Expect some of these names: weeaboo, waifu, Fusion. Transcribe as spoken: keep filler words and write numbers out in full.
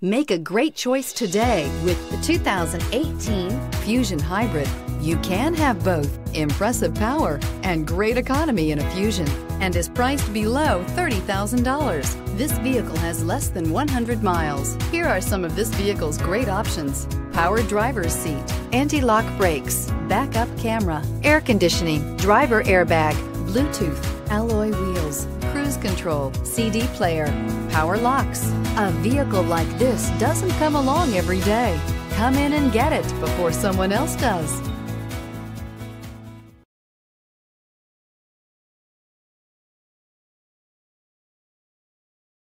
Make a great choice today with the two thousand eighteen Fusion Hybrid. You can have both impressive power and great economy in a Fusion, and is priced below thirty thousand dollars. This vehicle has less than one hundred miles. Here are some of this vehicle's great options: power driver's seat, anti-lock brakes, backup camera, air conditioning, driver airbag, Bluetooth, alloy wheels, cruise control, C D player, power locks. A vehicle like this doesn't come along every day. Come in and get it before someone else does.